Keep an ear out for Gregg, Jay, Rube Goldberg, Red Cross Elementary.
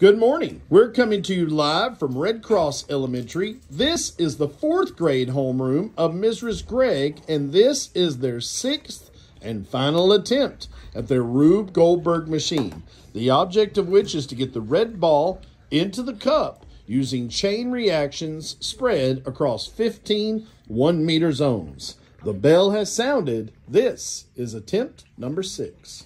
Good morning. We're coming to you live from Red Cross Elementary. This is the fourth grade homeroom of Mrs. Gregg, and this is their sixth and final attempt at their Rube Goldberg machine, the object of which is to get the red ball into the cup using chain reactions spread across 15 1-meter zones. The bell has sounded. This is attempt number 6.